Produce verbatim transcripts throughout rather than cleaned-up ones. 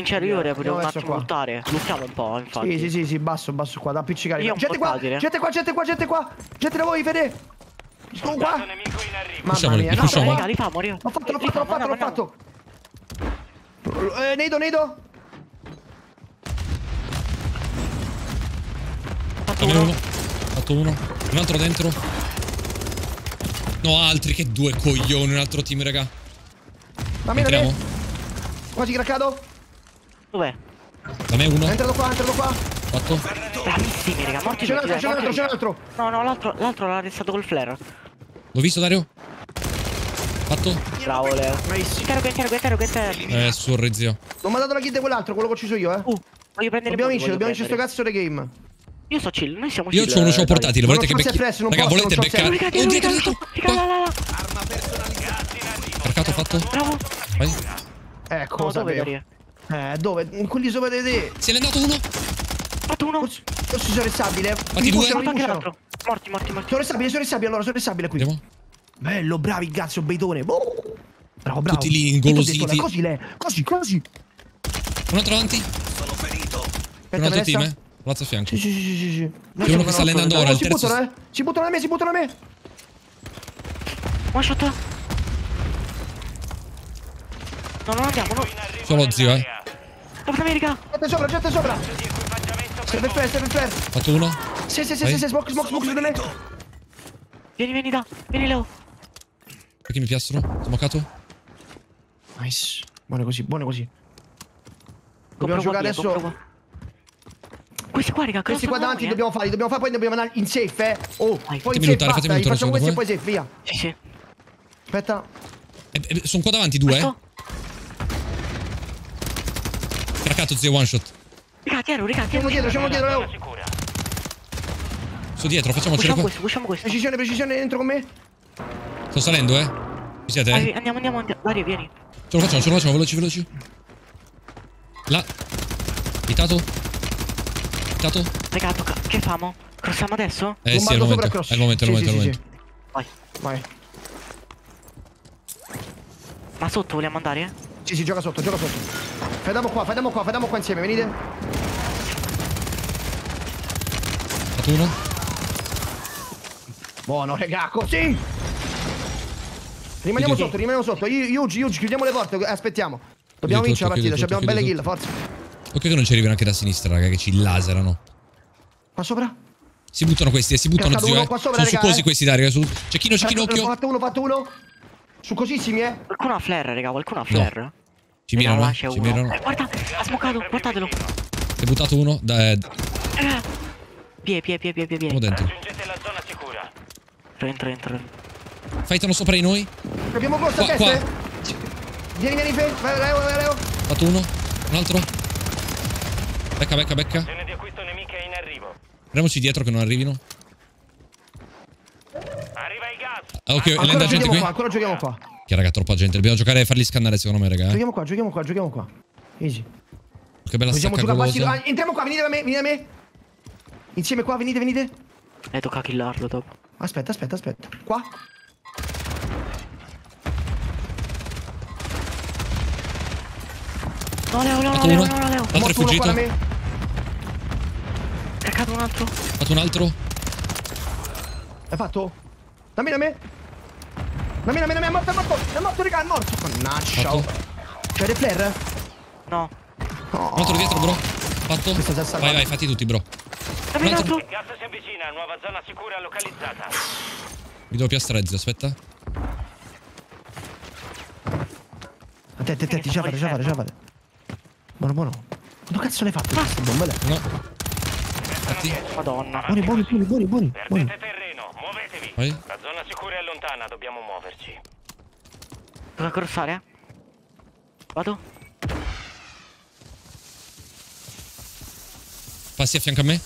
Sincero, io vorrei pure un attimo lottare. Lottiamo un po', infatti. Sì, sì, sì, sì, basso, basso qua, da appiccicare. Gente qua, gente qua, gente qua, gente qua. Gente da voi, Fede. Sono qua. Mamma mia, no, raga, li fa morire. L'ho fatto, l'ho fatto, l'ho fatto, l'ho fatto. Eh, Neido, Neido. Fatto uno. Fatto uno. Un altro dentro. No, altri che due coglioni, un altro team, raga. Dammi, dammi. Quasi craccato. Dov'è? Da me uno. È entrato qua, è entrato qua. Fatto. Bravissimi, raga, morti. C'è un altro, c'è un altro, c'è un altro. No, no, l'altro, l'altro l'ha arrestato col flare. L'ho visto, Dario. Fatto. Bravo, Leo. Caro, caro, caro, caro. Eh, sorri, zio. Non mi ha dato la kill di quell'altro, quello che ho ucciso io, eh. Uh, voglio prendere. Dobbiamo vincere, dobbiamo vincere sto cazzo di game. Io sto chill, noi siamo chill. Io c'ho uno show portatile, volete che becchi? Raga, volete beccare? Oh, dietro, dietro. Arma personalizzata. Marcato, fatto. Bravo. Vai. Ecco, lo sapevo. Eh, dove? In quelli sopra di te. Se n'è andato uno. Fatto uno. Io sono restabile. Fatti due. Morti, morti, morti. Sono restabile, sono restabile, allora sono restabile qui. Andiamo. Bello, bravi, grazie, beitone. Oh, bravo, bravo. Tutti lì ingolositi. Così, le, così, così. Un altro avanti. Sono ferito. Un altro team, eh. Palazzo a fianco. Sì, sì, sì, sì, sì. C'è uno che sta allenando ora, il terzo. Si buttano, eh. Si buttano a me, si buttano a me. One shot. No, non andiamo, no. Solo zio, eh. Sopra America. Gente sopra, gente sopra. Serve il flare, serve il flare. Fatto uno. Sì, sì, sì, sì, smoke, smoke, smoke, smoke, smoke. Vieni, vieni da, vieni Leo. Perché mi piastrano? Smocato? Nice. Buono così, buono così. Dobbiamo giocare adesso. Questi qua, raga, questi qua davanti dobbiamo farli, dobbiamo fare, poi dobbiamo andare in safe, eh. Oh, poi in safe, basta, li facciamo questi e poi safe, via. Sì, sì. Aspetta. Sono qua davanti due, eh. Craccato, zio, one shot. Raga, dietro, raga, dietro. Siamo dietro, siamo dietro, Leo. Sto dietro, facciamoci qua. Questo, facciamo questo. Precisione, precisione, dentro con me. Sto salendo, eh. Ci siete? Vai, andiamo, andiamo, andiamo. Dario, vieni. Ce lo facciamo, ce lo facciamo, veloci, veloci. Là. Vitato. Vitato. Raga, tocca. Che famo? Crossiamo adesso? Eh, sì, è il momento. È il momento, è il momento, è il momento. Vai. Vai. Ma sotto vogliamo andare, eh? Sì, sì, gioca sotto, gioca sotto. Fediamo qua, fediamo qua, fediamo qua insieme, venite. Fatto uno. Buono, raga, così. Rimaniamo sotto, rimaniamo sotto. Yuji, Yuji, chiudiamo le porte. Aspettiamo. Dobbiamo vincere la partita. Abbiamo belle kill, forza. Ok, che non ci arrivano anche da sinistra, raga, che ci laserano. Qua sopra? Si buttano questi, si buttano, zio. Sono succosi questi, Dario. Cecchino, cecchino, occhio. Fatto uno, fatto uno. Succosissimi, eh. Qualcuno ha flare, raga, qualcuno ha flare. Ci mirano, ci mirano. Guarda, ha smocato, guardatelo. Si è buttato uno. Pie, pie, pie, pie, pie, pie. Siamo dentro. Raggiungete la zona sicura. Entra, entra. Fightano sopra di noi. Abbiamo posto a testa, eh. Vieni, vieni, Fe. Vai, Leo, vai, Leo. Fatto uno. Un altro. Becca, becca, becca. Zona di acquisto nemica è in arrivo. Andiamoci dietro che non arrivino. Arriva il gas. Ah, ok, ah, ancora giochiamo qui? Qua, ancora giochiamo qua. Che raga, troppa gente. Dobbiamo giocare e farli scannare, secondo me, raga. Eh. Giochiamo qua, giochiamo qua, giochiamo qua. Easy. Che bella stacca golosa. Ah, entriamo qua, venite da me, venite da me. Insieme qua, venite, venite. Eh, tocca killarlo dopo. Aspetta, aspetta, aspetta. Qua. No, Leo, Leo, Leo, Leo, Leo, Leo. L'altro è fuggito. Caccato un altro. Fatto un altro. L'hai fatto? Dammi da me. Dammi da me, da me, è morto, è morto. È morto, raga, è morto. Mannaggia. C'è il flare? No. Un altro dietro, bro. Fatto. Vai, vai, fatti tutti, bro. Il gas si avvicina, nuova zona sicura localizzata. Mi devo piastrare, zio, aspetta. Attenti, attenti, già vado, già vado, già vado. Buono, buono. Quanto cazzo l'hai fatto? Basta, bomba lei. No. Fatti. Madonna. Buoni, buoni, buoni, buoni, buoni. Perdete terreno, muovetevi. Vai. La zona sicura è lontana, dobbiamo muoverci. Devo crossare, eh? Vado. Passi a fianco a me.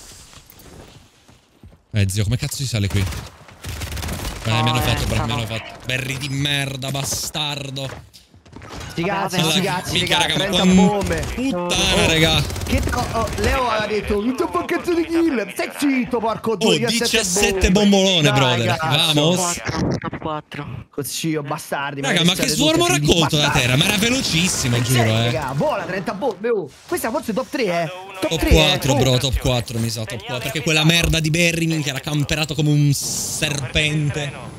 Eh, zio, come cazzo si sale qui? Eh, no, mi hanno eh, fatto, bravo, mi hanno fatto. Berri di merda, bastardo. Figazzi, figazzi, figazzi, trenta bombe. Puttana, raga. Leo ha detto tutto un po' cazzo di kill. Sei zitto, porco due. Oh, diciassette bombolone, brother. Vamos. Cozio, bastardi. Raga, ma che swarmo raccolto da terra? Ma era velocissimo, giuro, eh. Vola, trenta bombe, oh. Questa forse è top tre, eh. Top quattro, bro, top quattro, mi sa, top quattro. Perché quella merda di Berry, minchia, era camperato come un serpente.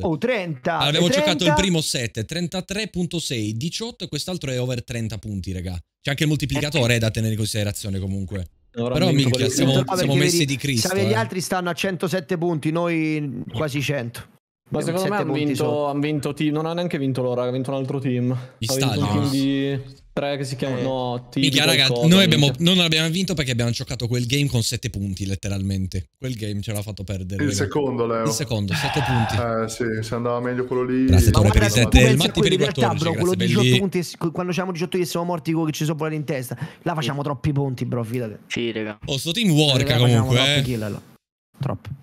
Oh, trenta. Abbiamo giocato il primo set, trentatré virgola sei, diciotto e quest'altro è over trenta punti, raga. C'è anche il moltiplicatore eh, da tenere in considerazione comunque. No, però minchia, siamo, siamo messi vedi, di Cristo. Gli eh. altri stanno a centosette punti, noi quasi cento. Ma abbiamo secondo me hanno vinto, han vinto team, non ha neanche vinto loro, ha vinto un altro team. Gli stadi. Quindi tre che si chiamano eh. no, team. Minchia, raga, noi abbiamo, non abbiamo vinto perché abbiamo giocato quel game con sette punti, letteralmente. Quel game ce l'ha fatto perdere. Il raga. secondo, Leo. Il secondo, sette punti. Eh, sì, se andava meglio quello lì. Grazie, Tore, per i sette. Il Matti per i quattordici. Bro, quello diciotto punti, quando siamo diciotto che siamo morti, che ci sono volati in testa. Là facciamo troppi punti, bro, fidate. Sì, raga. Oh, sto team work comunque. Troppo kill, allora. Troppo.